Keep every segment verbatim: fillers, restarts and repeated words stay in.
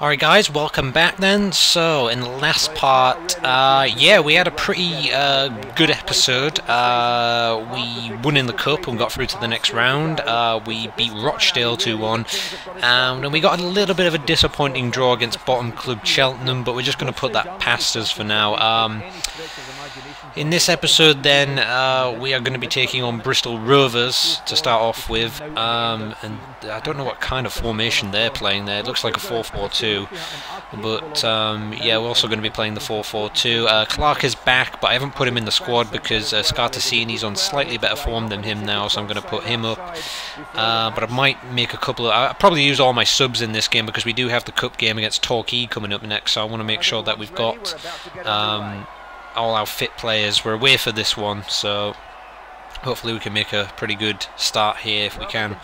Alright guys, welcome back then. So, in the last part, uh, yeah, we had a pretty uh, good episode. Uh, we won in the cup and got through to the next round. Uh, we beat Rochdale two one. Um, and we got a little bit of a disappointing draw against bottom club Cheltenham, but we're just going to put that past us for now. Um, in this episode then, uh, we are going to be taking on Bristol Rovers to start off with. Um, and I don't know what kind of formation they're playing there. It looks like a four four two. But um, yeah, we're also going to be playing the four four two. Uh, Clark is back, but I haven't put him in the squad because uh, Scartacini's on slightly better form than him now, so I'm going to put him up. Uh, but I might make a couple of... I'll probably use all my subs in this game because we do have the cup game against Torquay coming up next, so I want to make sure that we've got um, all our fit players. We're away for this one, so... Hopefully we can make a pretty good start here if we can.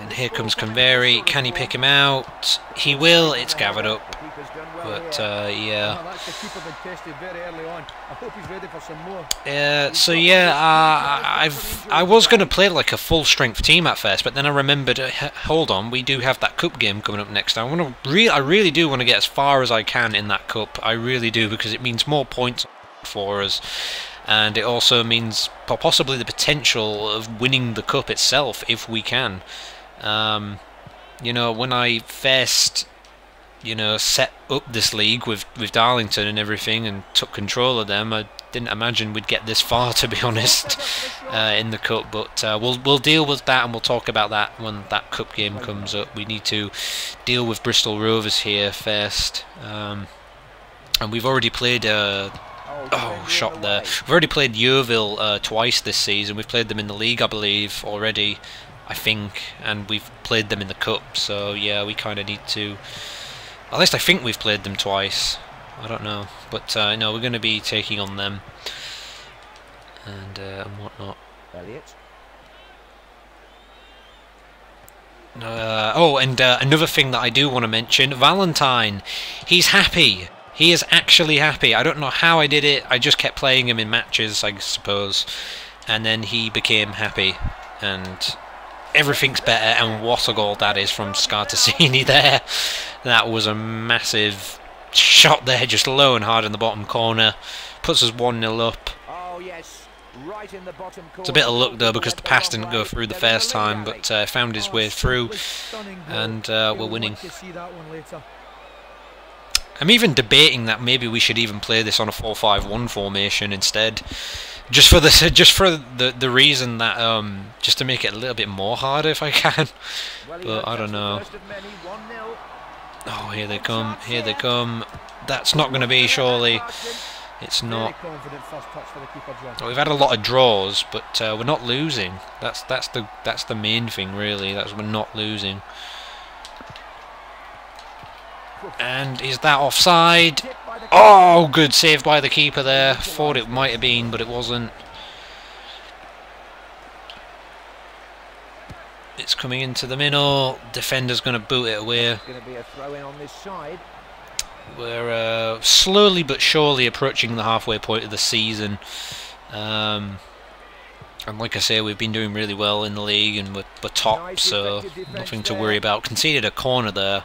And here comes Convery. Can he pick him out? He will. It's gathered up. But uh, yeah. Yeah. So yeah, uh, I've I was going to play like a full strength team at first, but then I remembered. Uh, hold on, we do have that cup game coming up next. I want to. Re I really do want to get as far as I can in that cup. I really do because it means more points for us. And it also means possibly the potential of winning the cup itself if we can. Um, you know, when I first, you know, set up this league with with Darlington and everything and took control of them, I didn't imagine we'd get this far, to be honest, uh, in the cup. But uh, we'll we'll deal with that and we'll talk about that when that cup game comes up. We need to deal with Bristol Rovers here first, um, and we've already played. Uh, Oh, shot there. We've already played Yeovil uh, twice this season. We've played them in the league, I believe, already, I think. And we've played them in the cup, so yeah, we kind of need to... At least I think we've played them twice. I don't know. But uh, no, we're going to be taking on them. And, uh, and whatnot. Elliot. Uh, oh, and uh, another thing that I do want to mention. Valentine. He's happy. He is actually happy. I don't know how I did it. I just kept playing him in matches, I suppose. And then he became happy. And everything's better. And what a goal that is from Scartacini there. That was a massive shot there, just low and hard in the bottom corner. Puts us one nil up. Oh, yes. Right in the bottom corner. It's a bit of luck, though, because the pass didn't go through the first time. But uh, found his way through. And uh, we're winning. I'm even debating that maybe we should even play this on a four five one formation instead, just for the just for the the reason that um just to make it a little bit more harder if I can, but I don't know. Oh, here they come! Here they come! That's not going to be surely. It's not. Well, we've had a lot of draws, but uh, we're not losing. That's that's the that's the main thing really. That's we're not losing. And is that offside? Oh, good save by the keeper there. Thought it might have been, but it wasn't. It's coming into the middle. Defender's going to boot it away. We're uh, slowly but surely approaching the halfway point of the season. Um, and like I say, we've been doing really well in the league and we're, we're top, so nothing to worry about. Conceded a corner there,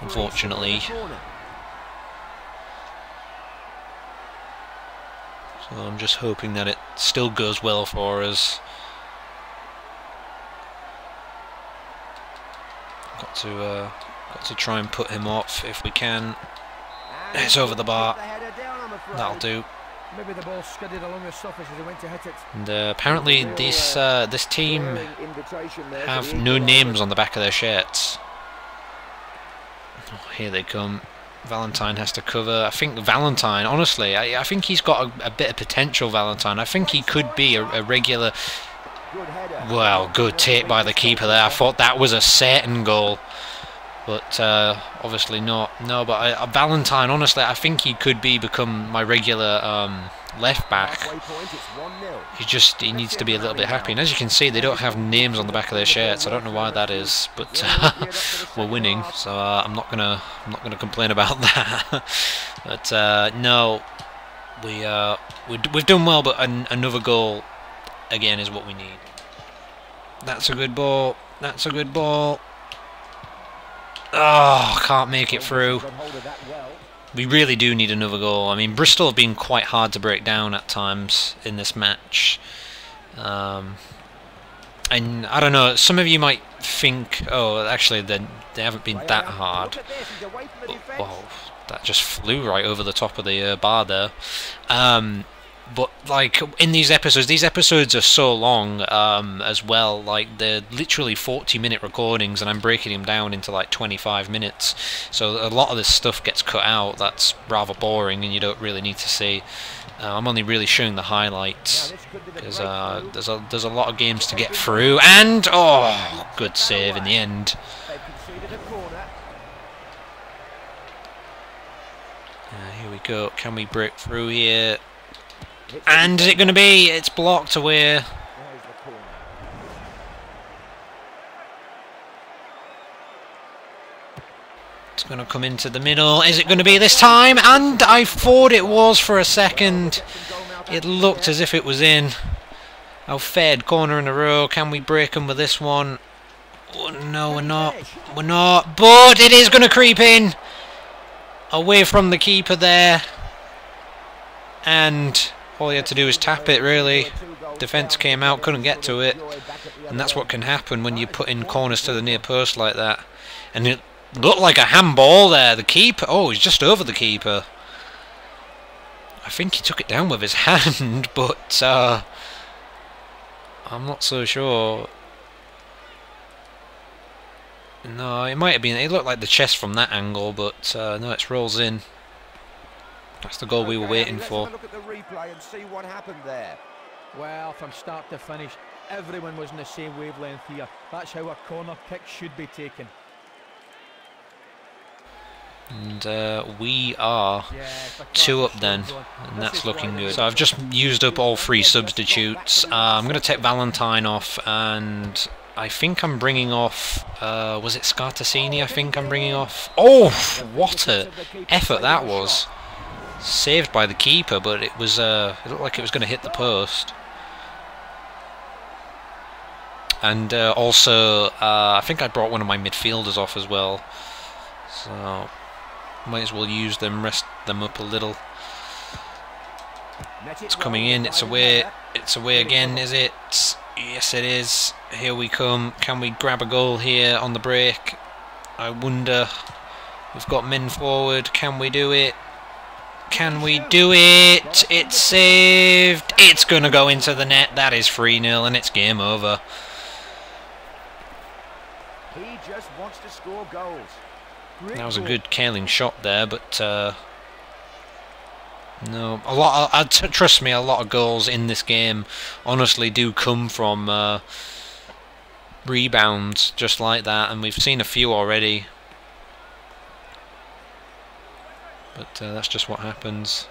unfortunately. So I'm just hoping that it still goes well for us. Got to, uh, got to try and put him off if we can. It's over the bar. That'll do. Maybe the ball skidded along the surface as he went to hit it. And uh, apparently this uh, this team have no names on the back of their shirts. Oh, here they come. Valentine has to cover. I think Valentine, honestly, I, I think he's got a, a bit of potential, Valentine. I think he could be a, a regular... Well, good take by the keeper there. I thought that was a certain goal. But uh, obviously not. No, but I, uh, Valentine, honestly, I think he could be become my regular um, left back. He just he needs to be a little bit happy. And as you can see, they don't have names on the back of their shirts. I don't know why that is, but uh, we're winning, so uh, I'm not gonna I'm not gonna complain about that. But uh, no, we uh, we we've done well, but an, another goal again is what we need. That's a good ball. That's a good ball. Oh, can't make it through. We really do need another goal. I mean, Bristol have been quite hard to break down at times in this match. Um, and I don't know, some of you might think, oh, actually, they, they haven't been that hard. Whoa, that just flew right over the top of the uh, bar there. Um, but, like, in these episodes, these episodes are so long um, as well. Like, they're literally forty minute recordings, and I'm breaking them down into, like, twenty-five minutes. So a lot of this stuff gets cut out. That's rather boring, and you don't really need to see. Uh, I'm only really showing the highlights, because uh, there's, a, there's a lot of games to get through. And, oh, good save in the end. Uh, here we go. Can we break through here? And is it going to be? It's blocked away. It's going to come into the middle. Is it going to be this time? And I thought it was for a second. It looked as if it was in. Our third corner in a row. Can we break them with this one? Oh, no, we're not. We're not. But it is going to creep in. Away from the keeper there. And all you had to do is tap it, really. Defence came out, couldn't get to it. And that's what can happen when you put in corners to the near post like that. And it looked like a handball there. The keeper, oh, he's just over the keeper. I think he took it down with his hand, but uh, I'm not so sure. No, it might have been, it looked like the chest from that angle, but uh, no, it rolls in. That's the goal we were waiting for. Let's have a look at the replay and see what happened there. Well, from start to finish, everyone was in the same wavelength here. That's how a corner kick should be taken. And uh, we are two up then, and that's looking good. So I've just used up all three substitutes. Uh, I'm going to take Valentine off, and I think I'm bringing off, uh, was it Scartacini I think I'm bringing off? Oh, what a effort that was. Saved by the keeper, but it was uh, it looked like it was going to hit the post. And uh, also, uh, I think I brought one of my midfielders off as well, so might as well use them, rest them up a little. It's coming in. It's away. It's away again. Is it? Yes, it is. Here we come. Can we grab a goal here on the break? I wonder. We've got men forward. Can we do it? Can we do it? It's saved. It's going to go into the net. That is three nil and it's game over. He just wants to score goals. That was a good curling shot there, but uh, no, a lot. Of, uh, t trust me, a lot of goals in this game honestly do come from uh, rebounds just like that, and we've seen a few already. But uh, that's just what happens.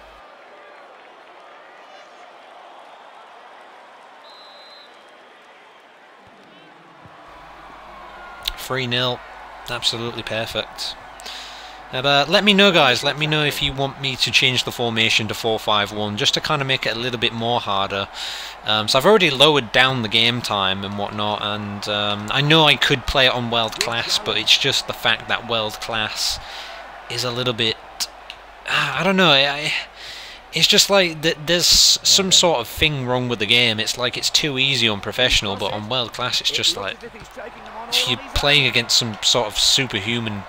three nil, absolutely perfect. Uh, but let me know, guys, let me know if you want me to change the formation to four five one, just to kind of make it a little bit more harder. Um, so I've already lowered down the game time and whatnot, and um, I know I could play it on World Class, but it's just the fact that World Class is a little bit... I don't know, I, it's just like th there's some sort of thing wrong with the game. It's like it's too easy on professional, but on World Class it's just like you're playing against some sort of superhuman,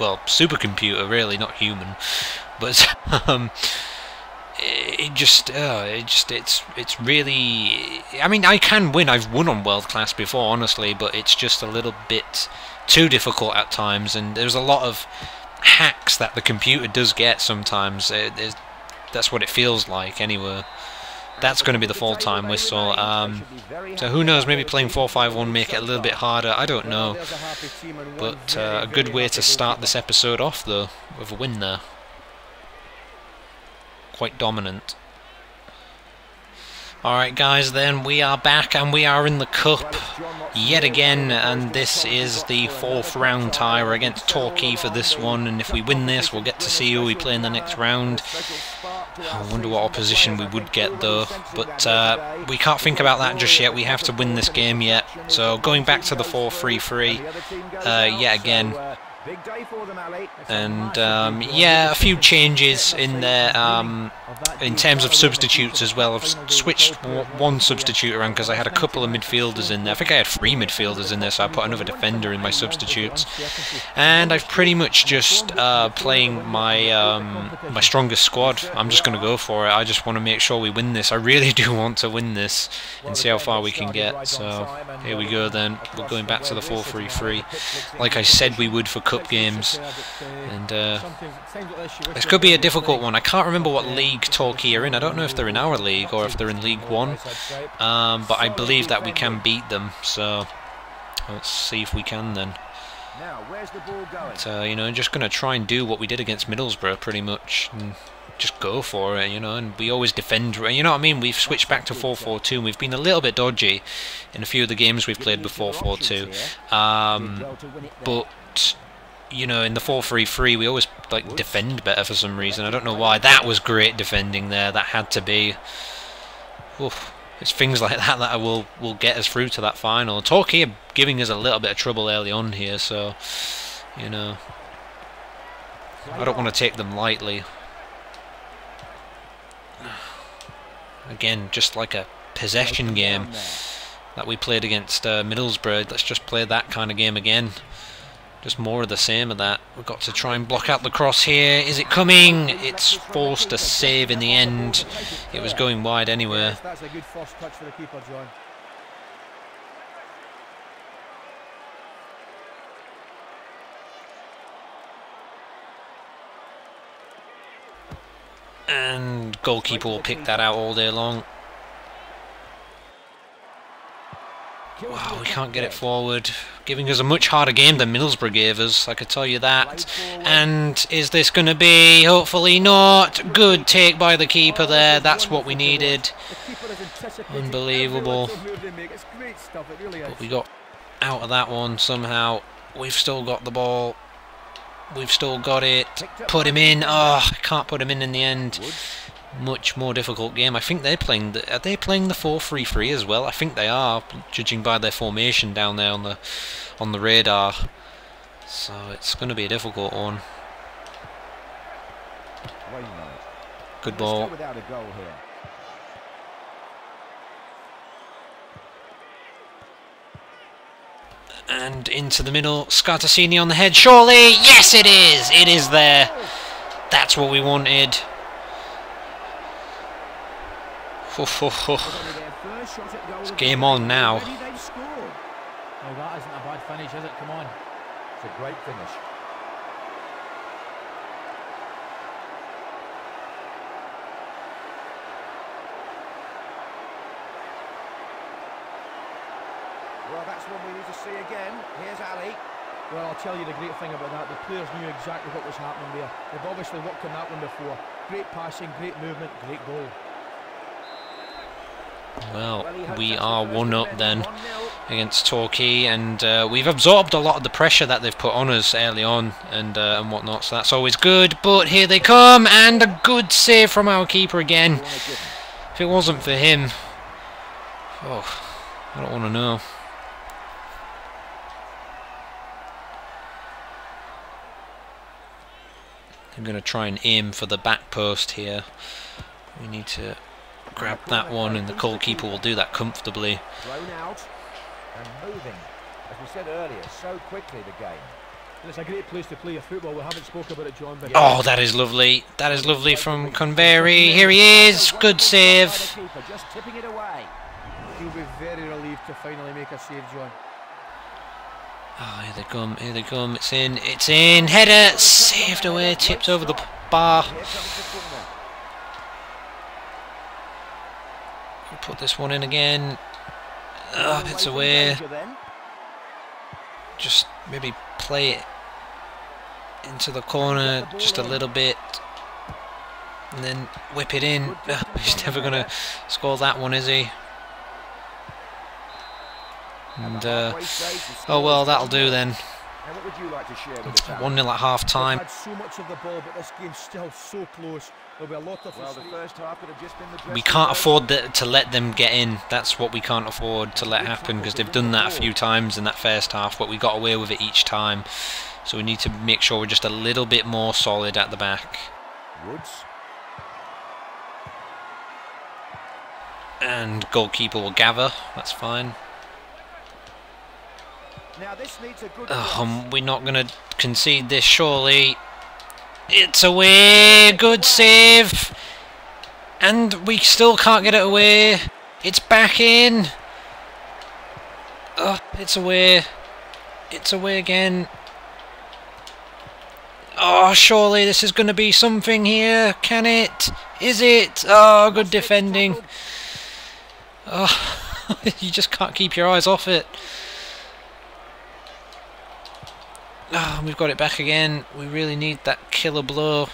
well, supercomputer really, not human, but um, it, it just, uh, it just, it's, it's really, I mean, I can win, I've won on World Class before, honestly, but it's just a little bit too difficult at times, and there's a lot of hacks that the computer does get sometimes. It, it, that's what it feels like anyway. That's going to be the full-time whistle. Um, so who knows, maybe playing four five one make it a little bit harder, I don't know. But uh, a good way to start this episode off though, with a win there. Quite dominant. Alright guys, then we are back and we are in the cup yet again, and this is the fourth round tie. We're against Torquay for this one, and if we win this we'll get to see who we play in the next round. I wonder what opposition we would get though, but uh, we can't think about that just yet. We have to win this game yet. So going back to the four three three uh, yet again. Big day for them, Ali. And um, yeah, a few changes in there um, in terms of substitutes as well. I've switched one substitute around because I had a couple of midfielders in there. I think I had three midfielders in there, so I put another defender in my substitutes. And I've pretty much just uh, playing my um, my strongest squad. I'm just going to go for it. I just want to make sure we win this. I really do want to win this and see how far we can get. So here we go then. We're going back to the four three three, like I said we would for cup games, and uh, this could be a difficult one. I can't remember what league Torquay are in. I don't know if they're in our league or if they're in League One, um, but I believe that we can beat them, so let's see if we can then. So uh, you know, I'm just going to try and do what we did against Middlesbrough pretty much, and just go for it, you know, and we always defend, you know what I mean? We've switched back to four four two, and we've been a little bit dodgy in a few of the games we've played before four four two, um, but you know, in the four three three, we always like defend better for some reason. I don't know why. That was great defending there. That had to be. Oof, it's things like that that I will will get us through to that final. Torquay are giving us a little bit of trouble early on here, so you know, I don't want to take them lightly. Again, just like a possession game that we played against uh, Middlesbrough. Let's just play that kind of game again. Just more of the same of that. We've got to try and block out the cross here. Is it coming? It's forced a save in the end. It was going wide anyway. That's a good first touch for the keeper, John. And goalkeeper will pick that out all day long. Wow, we can't get it forward. Giving us a much harder game than Middlesbrough gave us, I could tell you that. And is this going to be? Hopefully not. Good take by the keeper there. That's what we needed. Unbelievable. But we got out of that one somehow. We've still got the ball. We've still got it. Put him in. Oh, I can't put him in in the end. Much more difficult game. I think they're playing the, are they playing the four three three as well? I think they are, judging by their formation down there on the on the radar. So it's going to be a difficult one. Good ball. And into the middle. Scartacini on the head. Surely, yes, it is. It is there. That's what we wanted. Oh, oh, oh. It's game on now. No, that isn't a bad finish, is it? Come on. It's a great finish. Well, that's one we need to see again. Here's Ali. Well, I'll tell you the great thing about that. The players knew exactly what was happening there. They've obviously worked on that one before. Great passing, great movement, great goal. Well, we are one up then against Torquay, and uh, we've absorbed a lot of the pressure that they've put on us early on and uh, and whatnot, so that's always good. But here they come, and a good save from our keeper again. If it wasn't for him, oh, I don't want to know. I'm going to try and aim for the back post here. We need to grab that one, and the goalkeeper will do that comfortably. Thrown out and moving, as we said earlier, so quickly the game. It's a great place to play your football. We haven't spoken about it, John. Oh, that is lovely. That is lovely from Convery. Here he is. Good save. Just tipping it away. He'll be very relieved to finally make a save, John. Ah, here they come. Here they come. It's in. It's in. Header saved away. Tipped over the bar. Put this one in again. Oh, it's away. Just maybe play it into the corner just a little bit, and then whip it in. Oh, he's never gonna score that one, is he? And uh, oh well, that'll do then. And what would you like to share with the fans? one nil at half time. Had so much of the ball, but this game's still so close. There'll be a lot of well, the first half could have just been the we can't afford the, to let them get in. That's what we can't afford to let happen, because they've done that a few times in that first half, but we got away with it each time. So we need to make sure we're just a little bit more solid at the back. Woods. And goalkeeper will gather. That's fine. Now this needs a good oh, we're not going to concede this, surely. It's away! Good save! And we still can't get it away. It's back in. Oh, it's away. It's away again. Oh, surely this is going to be something here. Can it? Is it? Oh, good defending. Oh, you just can't keep your eyes off it. Oh, we've got it back again. We really need that killer blow.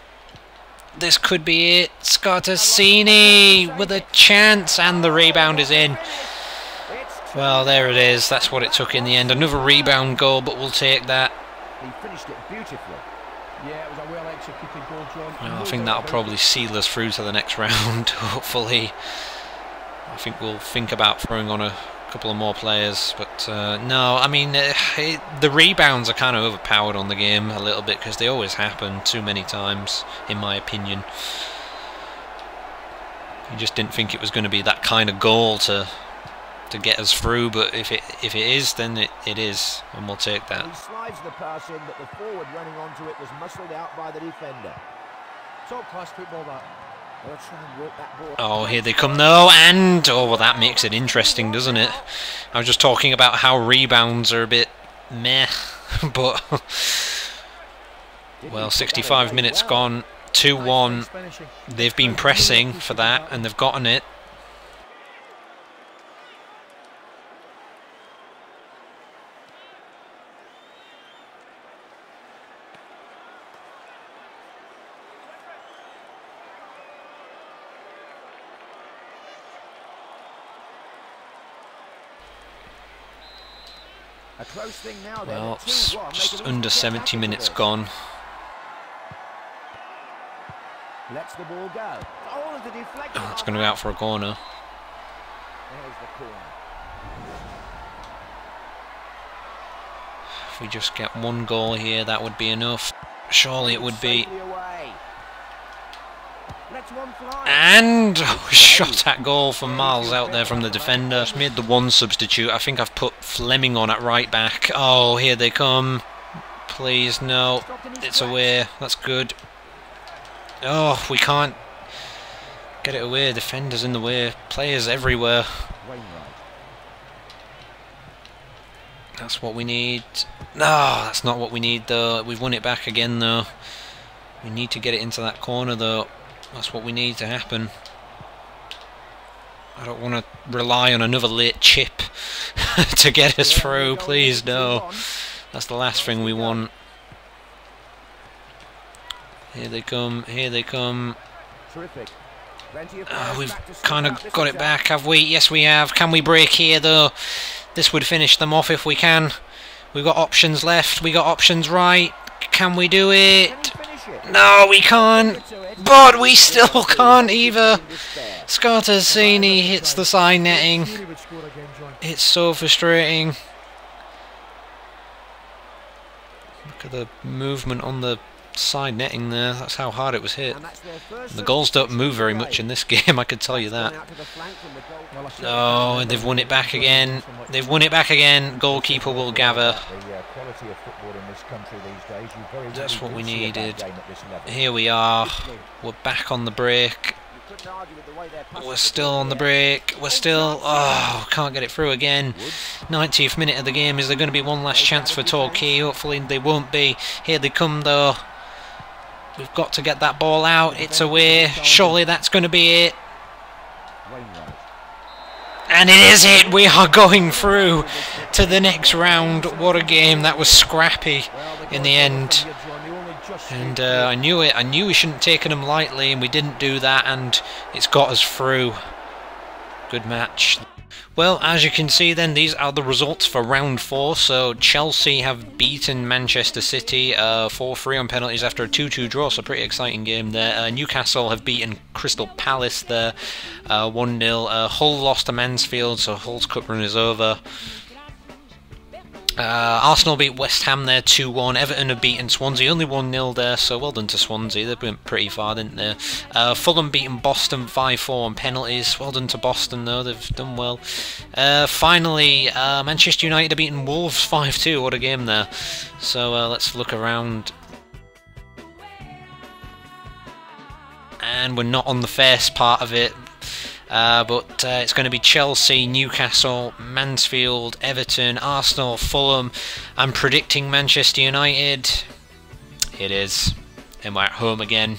This could be it. Scartacini with a chance, and the rebound is in. Well, there it is. That's what it took in the end. Another rebound goal, but we'll take that. He finished it beautifully. Yeah, it was a well executed goal, John. Well, I think that'll probably seal us through to the next round, hopefully. I think we'll think about throwing on a couple of more players, but uh, no, I mean uh, it, the rebounds are kind of overpowered on the game a little bit, because they always happen too many times, in my opinion. You just didn't think it was going to be that kind of goal to to get us through, but if it if it is, then it, it is, and we'll take that. He slides the pass in, but the forward running onto it was muscled out by the defender. Top class football that. Oh, here they come though, and oh well, that makes it interesting, doesn't it? I was just talking about how rebounds are a bit meh, but well, sixty-five minutes gone, two one. They've been pressing for that, and they've gotten it. Well, just under seventy minutes gone. Let's the ball go. Oh, it's going to go out for a corner. There's the corner. If we just get one goal here, that would be enough. Surely it would be. And oh, shot at goal from miles out there from the defender. Just made the one substitute. I think I've put Fleming on at right back. Oh, here they come. Please, no. It's away. That's good. Oh, we can't get it away. Defenders in the way. Players everywhere. That's what we need. No, that's not what we need, though. We've won it back again, though. We need to get it into that corner, though. That's what we need to happen. I don't want to rely on another late chip to get us through, please, no. That's the last thing we want. Here they come, here they come. Oh, we've kind of got it back, have we? Yes, we have. Can we break here, though? This would finish them off if we can. We've got options left, we got options right. Can we do it? No, we can't. But we still can't either. Scartacini hits the side netting. It's so frustrating. Look at the movement on the side netting there. That's how hard it was hit. The goals don't move very much in this game, I could tell you that. Oh, they've won it back again. They've won it back again. Goalkeeper will gather. That's what we needed. Here we are. We're back on the break. We're still on the break. We're still... Oh, can't get it through again. ninetieth minute of the game. Is there going to be one last chance for Torquay? Hopefully they won't be. Here they come, though. We've got to get that ball out. It's away. Surely that's going to be it. And it is it! We are going through to the next round. What a game. That was scrappy in the end. And uh, I knew it. I knew we shouldn't have taken them lightly, and we didn't do that, and it's got us through. Good match. Well, as you can see then, these are the results for round four. So Chelsea have beaten Manchester City uh, four three on penalties after a two two draw, so pretty exciting game there. Uh, Newcastle have beaten Crystal Palace there one nil. Uh, uh, Hull lost to Mansfield, so Hull's cup run is over. Uh, Arsenal beat West Ham there two one, Everton have beaten Swansea, only one nil there, so well done to Swansea, they went pretty far, didn't they? Uh, Fulham beaten Boston five four on penalties, well done to Boston though, they've done well. Uh, finally, uh, Manchester United have beaten Wolves five two, what a game there. So uh, let's look around. And we're not on the first part of it. Uh, but uh, it's going to be Chelsea, Newcastle, Mansfield, Everton, Arsenal, Fulham. I'm predicting Manchester United. It is. And we're at home again.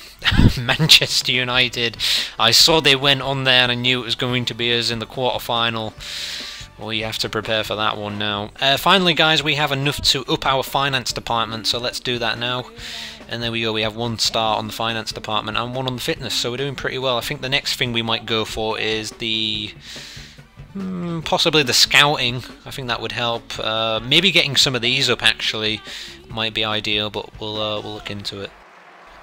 Manchester United. I saw they went on there and I knew it was going to be us in the quarterfinal. Well, you have to prepare for that one now. Uh, finally, guys, we have enough to up our finance department, so let's do that now. And there we go, we have one star on the finance department and one on the fitness, so we're doing pretty well. I think the next thing we might go for is the... Mm, possibly the scouting. I think that would help. Uh, maybe getting some of these up, actually, might be ideal, but we'll, uh, we'll look into it.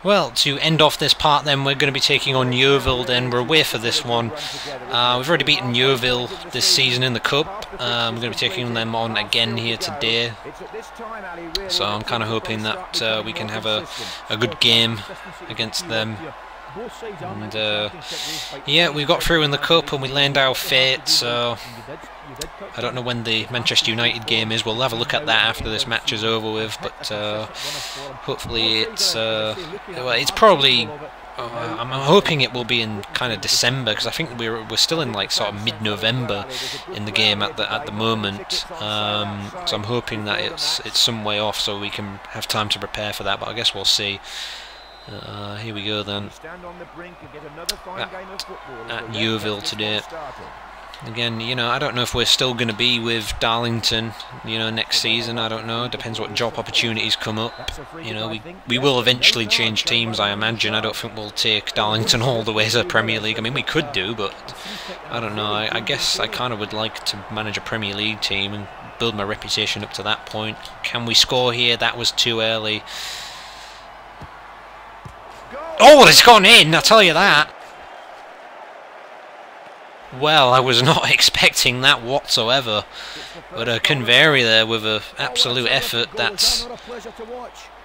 Well, to end off this part then, we're going to be taking on Yeovil then. We're away for this one. Uh, we've already beaten Yeovil this season in the Cup. Um, we're going to be taking them on again here today. So I'm kind of hoping that uh, we can have a, a good game against them. And uh, yeah, we got through in the Cup and we learned our fate, so... I don't know when the Manchester United game is. We'll have a look at that after this match is over with, but uh, hopefully it's uh, well, it's probably uh, I'm hoping it will be in kind of December, because I think we're we're still in like sort of mid-November in the game at the at the moment. Um, so I'm hoping that it's it's some way off so we can have time to prepare for that. But I guess we'll see. Uh, here we go then. At, at Yeovil today. Again, you know, I don't know if we're still going to be with Darlington, you know, next season. I don't know. Depends what job opportunities come up. You know, we we will eventually change teams, I imagine. I don't think we'll take Darlington all the way to the Premier League. I mean, we could do, but I don't know. I, I guess I kind of would like to manage a Premier League team and build my reputation up to that point. Can we score here? That was too early. Oh, it's gone in! I'll tell you that. Well, I was not expecting that whatsoever, but uh, Convery there with an absolute effort. That's,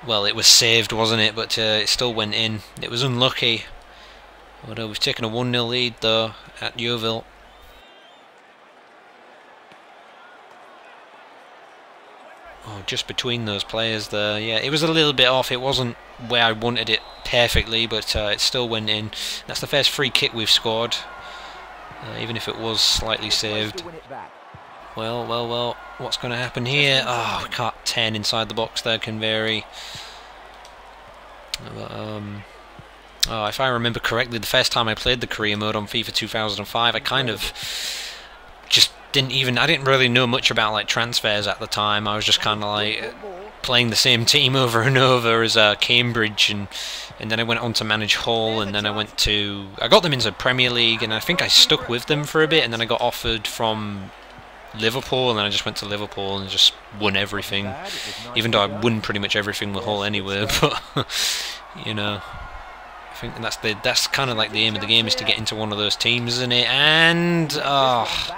well, it was saved, wasn't it, but uh, it still went in. It was unlucky, but uh, we've taken a one nil lead though at Yeovil. Oh, just between those players there, yeah, it was a little bit off, it wasn't where I wanted it perfectly, but uh, it still went in. That's the first free kick we've scored. Uh, even if it was slightly saved. Well, well, well, what's going to happen here? Oh, can't turn inside the box there, Convery. Um, oh, if I remember correctly, the first time I played the career mode on FIFA two thousand five, I kind of just didn't even... I didn't really know much about like transfers at the time. I was just kind of like playing the same team over and over as uh, Cambridge, and and then I went on to manage Hull, and then I went to... I got them into Premier League, and I think I stuck with them for a bit, and then I got offered from Liverpool, and then I just went to Liverpool and just won everything, even though I won pretty much everything with Hull anyway, but, you know, I think that's the that's kind of like the aim of the game, is to get into one of those teams, isn't it? And, oh...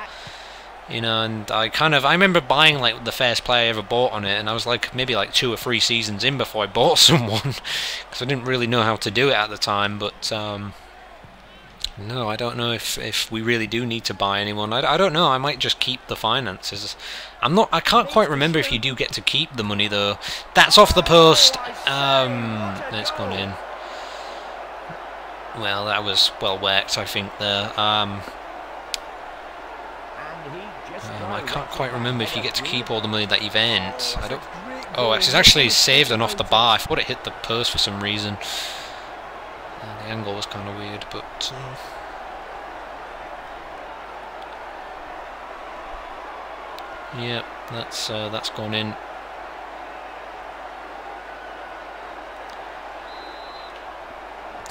You know, and I kind of, I remember buying like the first player I ever bought on it, and I was like maybe like two or three seasons in before I bought someone, because I didn't really know how to do it at the time. But um, no, I don't know if if we really do need to buy anyone. I, I don't know. I might just keep the finances. I'm not. I can't quite remember if you do get to keep the money though. That's off the post. Um, it's gone in. Well, that was well worked, I think. There. Um, Um, I can't quite remember if you get to keep all the money that you've earned. I don't... Oh, it's actually saved and off the bar. I thought it hit the post for some reason. Uh, the angle was kind of weird, but... Uh... Yep, yeah, that's, uh, that's gone in.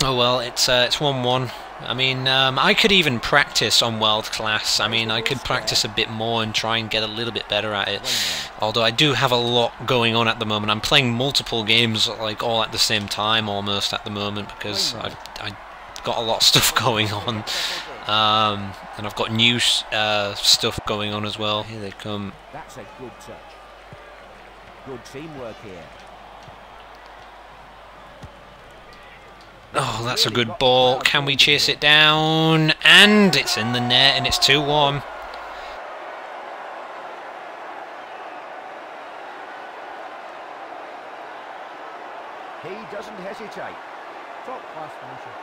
Oh well, it's uh, it's one one. I mean, um, I could even practice on world class. I mean, I could practice a bit more and try and get a little bit better at it. Although I do have a lot going on at the moment. I'm playing multiple games, like, all at the same time almost at the moment, because I've, I've got a lot of stuff going on. Um, and I've got new uh, stuff going on as well. Here they come. That's a good touch. Good teamwork here. Oh, that's a good ball. Can we chase it down? And it's in the net, and it's two one. He doesn't hesitate. Top class finisher.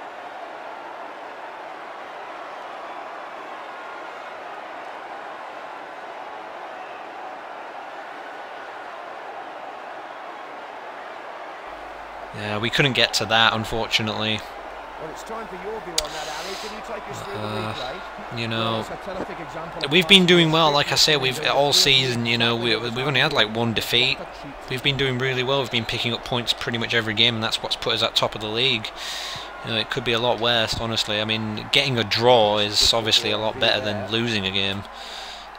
Yeah, we couldn't get to that, unfortunately. Well, it's time for your view on that, Ali. Can you take us through the replay? You know, we've been doing well. Like I say, we've all season. You know, we, we've only had like one defeat. We've been doing really well. We've been picking up points pretty much every game, and that's what's put us at top of the league. You know, it could be a lot worse, honestly. I mean, getting a draw is obviously a lot better than losing a game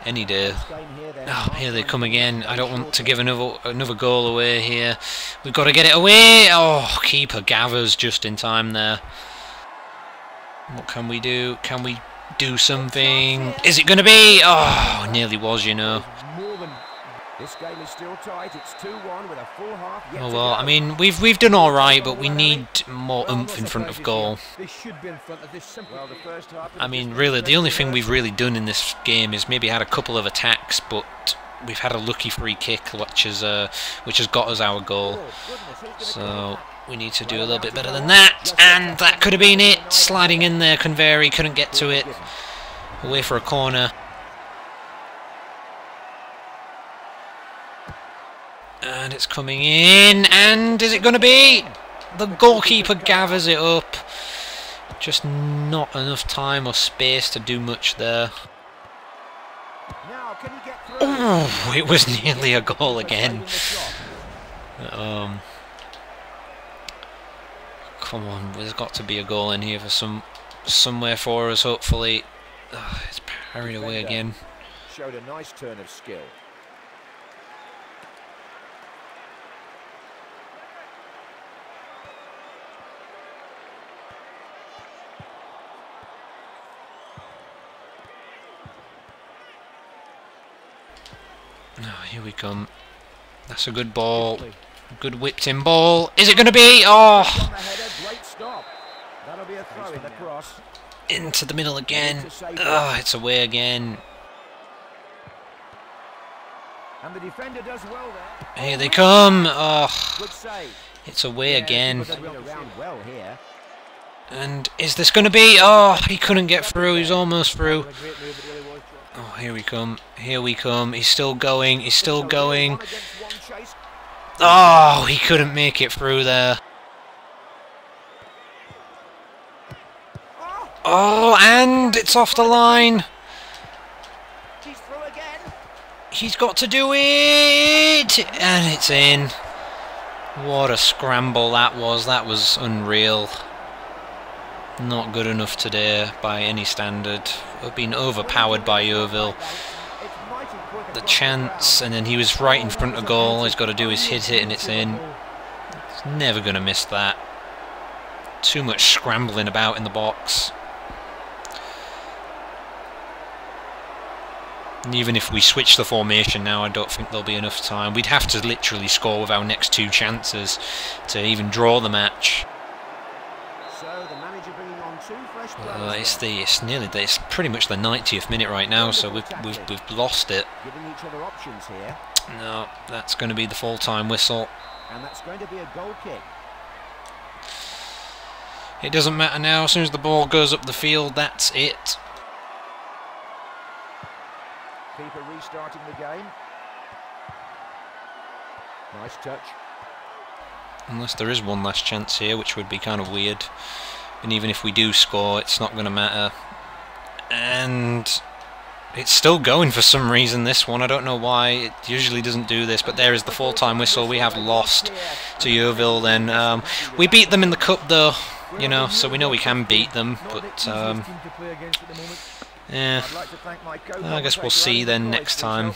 any day. Oh, here they come again. I don't want to give another another goal away here. We've got to get it away. Oh, keeper gathers just in time there. What can we do? Can we do something? Is it going to be? Oh, nearly was, you know. This game is still tight. It's two one with a full half. Oh well, I mean, we've we've done all right, but we need more oomph in front of goal. I mean, really, the only thing we've really done in this game is maybe had a couple of attacks, but we've had a lucky free kick, which has uh, which has got us our goal. So we need to do a little bit better than that, and that could have been it. Sliding in there, Convery couldn't get to it. Away for a corner. And it's coming in, and is it going to be? The goalkeeper gathers it up. Just not enough time or space to do much there. Oh, it was nearly a goal again. Um, come on, there's got to be a goal in here for some somewhere for us, hopefully. Oh, it's parried away again. Showed a nice turn of skill. Oh, here we come. That's a good ball. Good whipped in ball. Is it going to be? Oh! Into the middle again. Oh, it's away again. Here they come. Oh, it's away again. And is this going to be? Oh, he couldn't get through. He's almost through. Oh, here we come. Here we come. He's still going. He's still going. Oh, he couldn't make it through there. Oh, and it's off the line. He's got to do it. And it's in. What a scramble that was. That was unreal. Not good enough today by any standard. We've been overpowered by Yeovil. The chance, and then he was right in front of goal. All he's got to do is hit it, and it's in. He's never going to miss that. Too much scrambling about in the box. And even if we switch the formation now, I don't think there'll be enough time. We'd have to literally score with our next two chances to even draw the match. Uh, it's the it's nearly the, it's pretty much the ninetieth minute right now, so we've we've, we've lost it. No, that's going to be the full-time whistle. And that's going to be a goal kick. It doesn't matter now. As soon as the ball goes up the field, that's it. Keeper restarting the game. Nice touch. Unless there is one last chance here, which would be kind of weird. And even if we do score, it's not going to matter. And it's still going for some reason, this one. I don't know why. It usually doesn't do this, but there is the full-time whistle. We have lost to Yeovil then. Um, we beat them in the cup, though. you know, so we know we can beat them, but um, yeah, I guess we'll see then next time.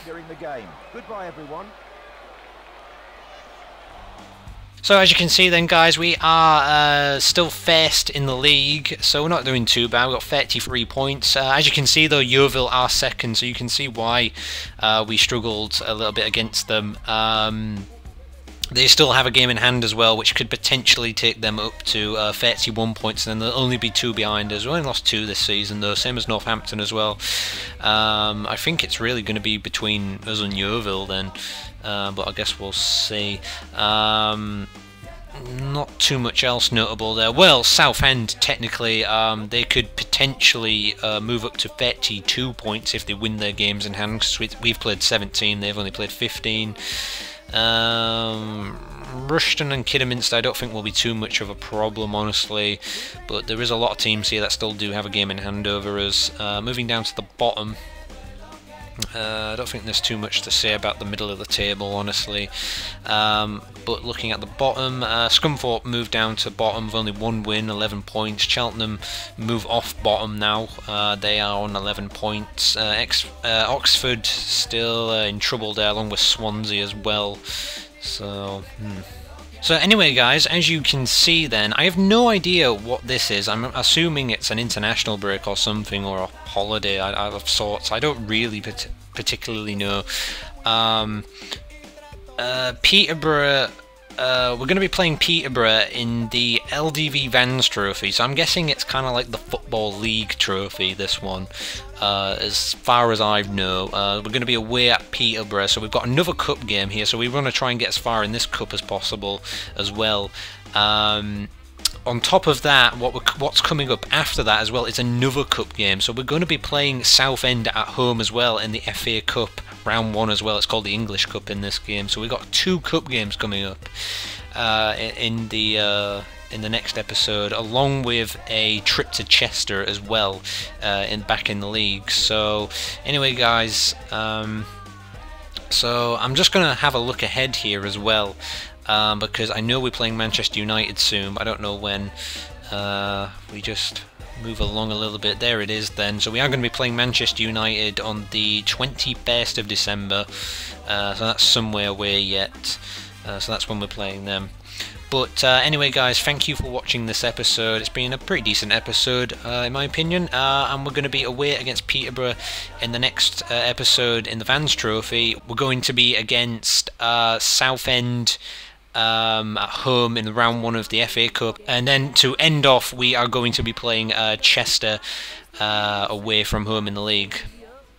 So as you can see then, guys, we are uh, still first in the league, so we're not doing too bad. We've got thirty-three points. Uh, as you can see though, Yeovil are second, so you can see why uh, we struggled a little bit against them. Um, they still have a game in hand as well, which could potentially take them up to uh, thirty-one points, and then they'll only be two behind us. We only lost two this season though, same as Northampton as well. Um, I think it's really going to be between us and Yeovil then. Uh, but I guess we'll see. Um, not too much else notable there. Well, Southend, technically, um, they could potentially uh, move up to thirty-two points if they win their games in hand. Because we've played seventeen, they've only played fifteen. Um, Rushton and Kidderminster I don't think will be too much of a problem, honestly, but there is a lot of teams here that still do have a game in hand over us. Uh, moving down to the bottom. Uh, I don't think there's too much to say about the middle of the table, honestly. Um, but looking at the bottom, uh, Scunthorpe moved down to bottom with only one win, eleven points. Cheltenham move off bottom now. Uh, they are on eleven points. Uh, ex uh, Oxford still uh, in trouble there, along with Swansea as well. So. Hmm. So anyway, guys, as you can see then, I have no idea what this is. I'm assuming it's an international break or something, or a holiday of sorts. I don't really particularly know. Um, uh, Peterborough, uh, we're going to be playing Peterborough in the L D V Vans Trophy, so I'm guessing it's kind of like the Football League Trophy, this one. Uh, as far as I know, uh, we're going to be away at Peterborough, so we've got another cup game here, so we want to try and get as far in this cup as possible as well. Um, on top of that, what we're, what's coming up after that as well is another cup game, so we're going to be playing Southend at home as well in the F A Cup round one as well. It's called the English Cup in this game, so we've got two cup games coming up uh, in the... Uh, in the next episode, along with a trip to Chester as well, uh, in back in the league. So anyway, guys, um, so I'm just gonna have a look ahead here as well, um, because I know we're playing Manchester United soon, but I don't know when. Uh, we just move along a little bit. There it is then. So we are going to be playing Manchester United on the twenty-first of December, uh, so that's somewhere away yet, uh, so that's when we're playing them. But uh, anyway, guys, thank you for watching this episode. It's been a pretty decent episode, uh, in my opinion. Uh, and we're going to be away against Peterborough in the next uh, episode in the Vans Trophy. We're going to be against uh, Southend um, at home in the round one of the F A Cup. And then to end off, we are going to be playing uh, Chester uh, away from home in the league.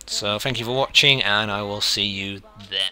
So thank you for watching, and I will see you then.